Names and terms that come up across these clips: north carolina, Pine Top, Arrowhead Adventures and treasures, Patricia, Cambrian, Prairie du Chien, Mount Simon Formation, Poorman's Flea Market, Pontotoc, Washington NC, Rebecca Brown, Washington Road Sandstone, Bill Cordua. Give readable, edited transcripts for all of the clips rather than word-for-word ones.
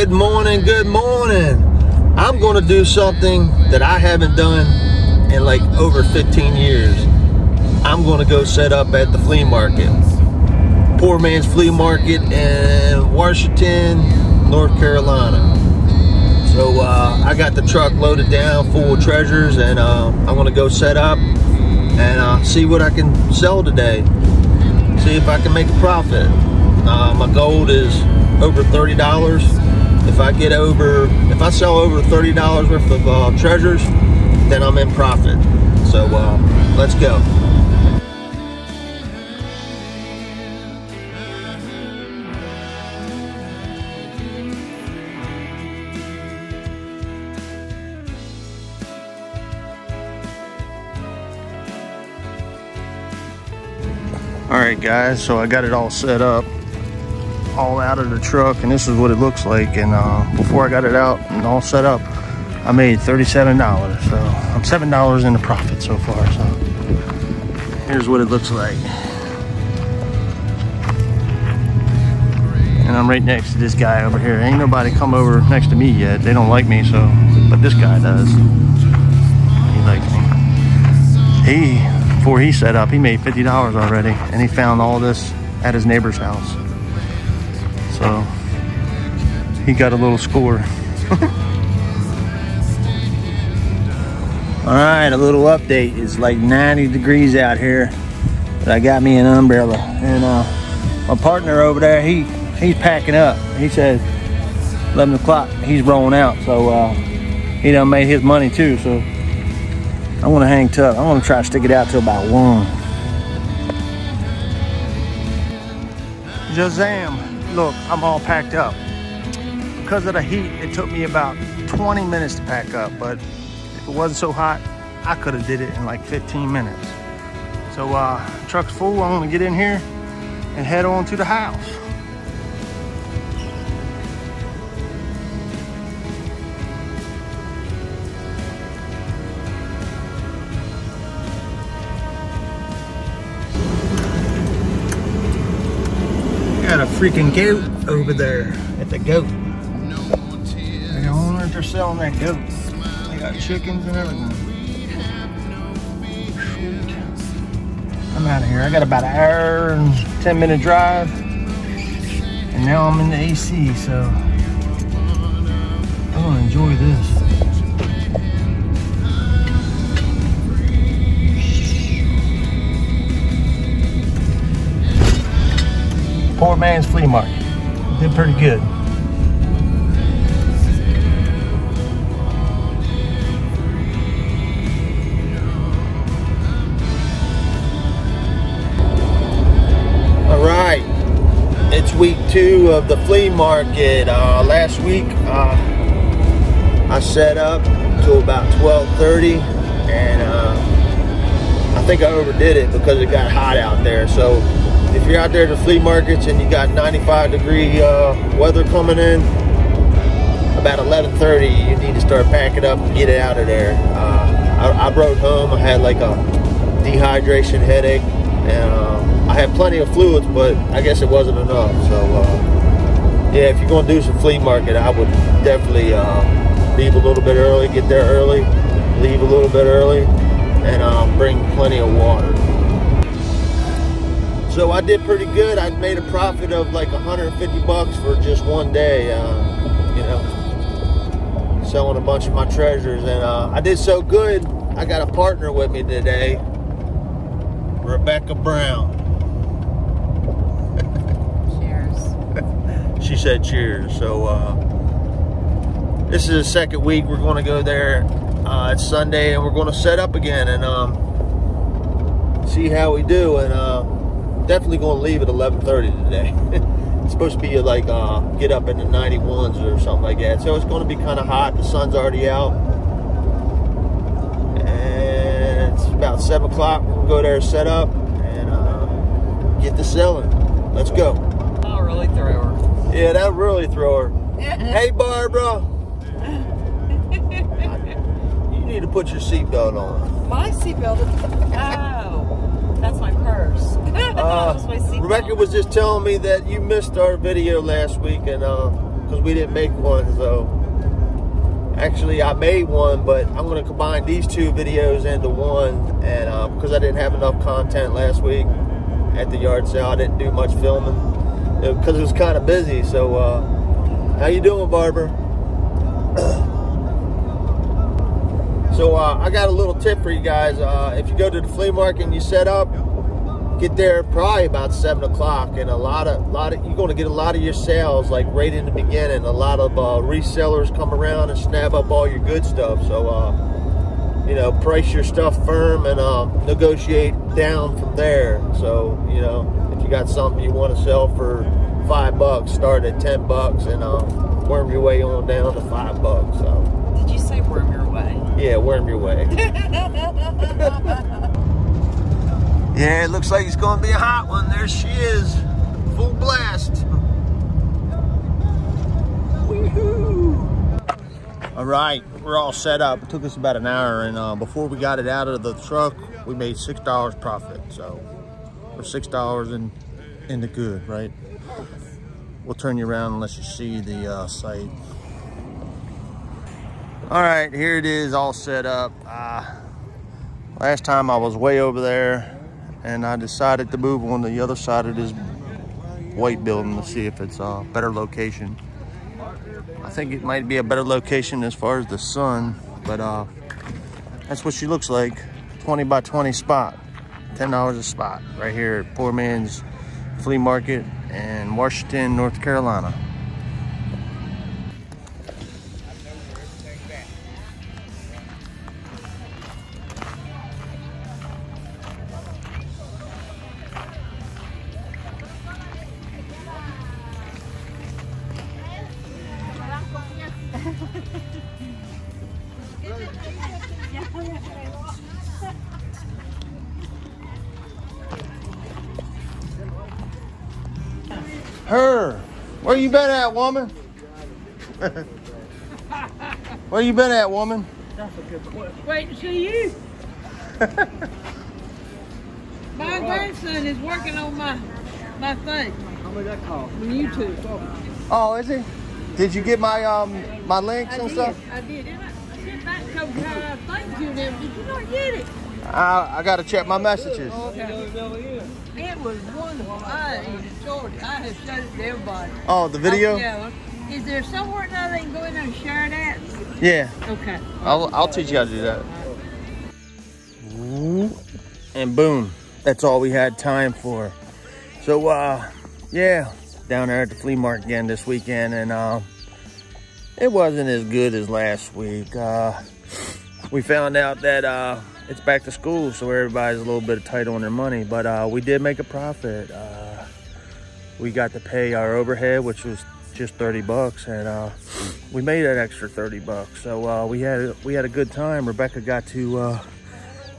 Good morning, good morning. I'm gonna do something that I haven't done in like over 15 years. I'm gonna go set up at the flea market. Poorman's Flea Market in Washington, North Carolina. So I got the truck loaded down full of treasures, and I'm gonna go set up and see what I can sell today. See if I can make a profit. My goal is over $30. If I sell over $30 worth of treasures, then I'm in profit. So let's go. All right, guys, so I got it all set up, all out of the truck, and this is what it looks like. And before I got it out and all set up, I made $37, so I'm $7 in the profit so far. So here's what it looks like, and I'm right next to this guy over here. Ain't nobody come over next to me yet. They don't like me, so, but this guy does. He likes me. Before he set up, he made $50 already, and he found all this at his neighbor's house. So he got a little score. All right, a little update. It's like 90 degrees out here, but I got me an umbrella. And my partner over there, he's packing up. He said 11 o'clock, he's rolling out. So he done made his money too. So I want to hang tough. I want to try to stick it out till about 1. Jazam. Look, I'm all packed up. Because of the heat, it took me about 20 minutes to pack up, but if it wasn't so hot, I could have did it in like 15 minutes. So truck's full. I'm gonna get in here and head on to the house. Got a freaking goat over there at the goat. I wonder if they're selling that goat. They got chickens and everything. Shoot. I'm out of here. I got about an hour and 10 minute drive, and now I'm in the AC, so I'm gonna enjoy this. Poorman's Flea Market. Did pretty good. All right, it's week 2 of the flea market. Last week I set up to about 12:30, and I think I overdid it because it got hot out there. So if you're out there to flea markets and you got 95-degree weather coming in, about 11:30, you need to start packing up and get it out of there. I rode home. I had like a dehydration headache, and I had plenty of fluids, but I guess it wasn't enough. So yeah, if you're going to do some flea market, I would definitely leave a little bit early, get there early, leave a little bit early, and bring plenty of water. So I did pretty good. I made a profit of like 150 bucks for just one day, you know, selling a bunch of my treasures. And I did so good, I got a partner with me today, Rebecca Brown. Cheers. She said cheers. So this is the second week. We're going to go there. It's Sunday, and we're going to set up again and see how we do. And definitely going to leave at 11:30 today. It's supposed to be like get up in the 91s or something like that. So it's going to be kind of hot. The sun's already out, and it's about 7 o'clock. We'll go there, set up, and get to selling. Let's go. That'll really throw her. Yeah, that'll really throw her. Hey, Barbara. You need to put your seatbelt on. My seatbelt. Oh, that's my purse. Rebecca was just telling me that you missed our video last week, and because we didn't make one. So actually I made one, but I'm going to combine these two videos into one, and because I didn't have enough content last week at the yard sale, I didn't do much filming because it was kind of busy. So how you doing, Barbara? So I got a little tip for you guys. If you go to the flea market and you set up, get there probably about 7 o'clock, and a lot of you're going to get a lot of your sales like right in the beginning. A lot of resellers come around and snap up all your good stuff. So you know, price your stuff firm and negotiate down from there. So you know, if you got something you want to sell for $5, start at $10 and worm your way on down to $5. So did you say worm your way? Yeah, worm your way. Yeah, it looks like it's going to be a hot one. There she is, full blast. Woohoo! All right, we're all set up. It took us about an hour, and before we got it out of the truck, we made $6 profit. So we're $6 in the good, right? We'll turn you around and let you see the site. All right, here it is, all set up. Last time I was way over there, and I decided to move on the other side of this white building to see if it's a better location. I think it might be a better location as far as the sun, but that's what she looks like. 20 by 20 spot, $10 a spot, right here at Poorman's Flea Market in Washington, North Carolina. Where you been at, woman? Where you been at, woman? That's a good question. Waiting to see you. My grandson is working on my thing. How much that cost? On YouTube. Oh, is he? Did you get my links and stuff? I did. I sent back a couple of things to them. Did you not get it? I gotta check my messages. Okay. It was wonderful. I enjoyed it. I have showed it to everybody. Oh, the video? Yeah. Is there somewhere now they can go in there and share it at? Yeah. Okay. I'll teach you how to do that. And boom. That's all we had time for. So, yeah. Down there at the flea market again this weekend. And it wasn't as good as last week. We found out that... it's back to school, so everybody's a little bit tight on their money, but we did make a profit. We got to pay our overhead, which was just $30, and we made that extra $30. So we had a good time. Rebecca got to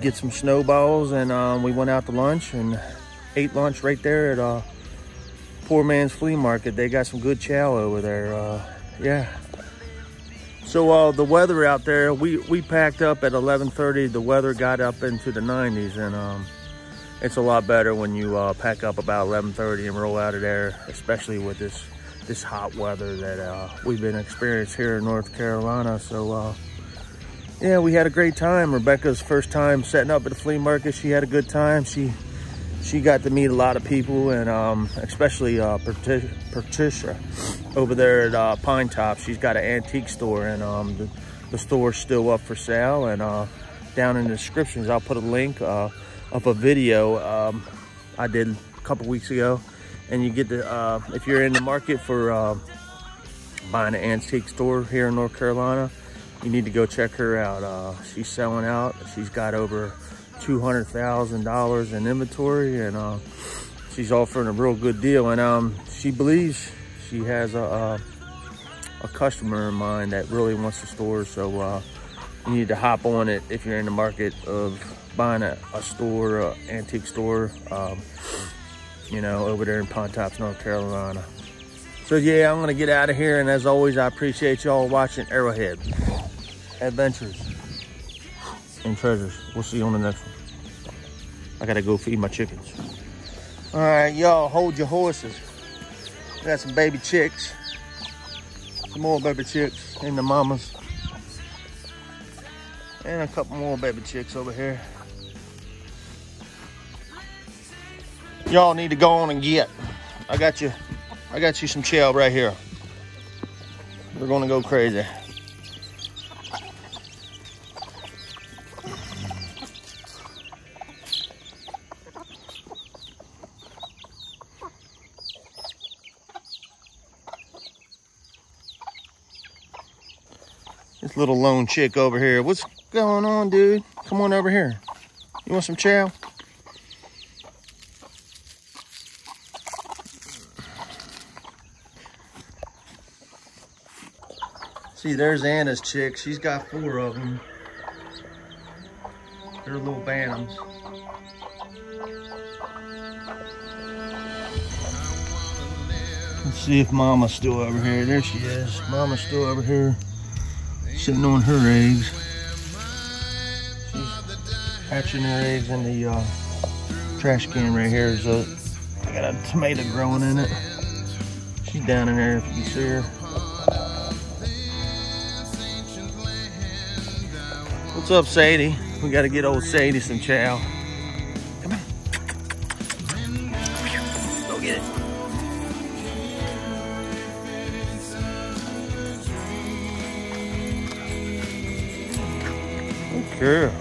get some snowballs, and we went out to lunch and ate lunch right there at Poorman's Flea Market. They got some good chow over there. Yeah. So the weather out there, we packed up at 11:30. The weather got up into the 90s, and it's a lot better when you pack up about 11:30 and roll out of there, especially with this hot weather that we've been experiencing here in North Carolina. So yeah, we had a great time. Rebecca's first time setting up at the flea market. She had a good time. She got to meet a lot of people, and especially Patricia over there at Pine Top. She's got an antique store, and the store's still up for sale. And down in the descriptions, I'll put a link of a video I did a couple weeks ago. And you get to, if you're in the market for buying an antique store here in North Carolina, you need to go check her out. She's selling out. She's got over $200,000 in inventory, and she's offering a real good deal. And she believes she has a customer in mind that really wants the store. So you need to hop on it if you're in the market of buying a store, antique store, you know, over there in Pontotoc, North Carolina. So yeah, I'm gonna get out of here, and as always, I appreciate y'all watching Arrowhead Adventures and Treasures. We'll see you on the next one. I gotta go feed my chickens. All right, y'all, hold your horses. We got some baby chicks. some more baby chicks and the mamas. And a couple more baby chicks over here. Y'all need to go on and get. I got you some chub right here. We're gonna go crazy. This little lone chick over here. What's going on, dude? Come on over here. You want some chow? See, there's Anna's chick. She's got four of them. They're little bantams. Let's see if Mama's still over here. There she is. Mama's still over here. Sitting on her eggs. She's hatching her eggs in the trash can right here. So I got a tomato growing in it. She's down in there if you can see her. What's up, Sadie? We got to get old Sadie some chow. Come on. Go get it. Girl.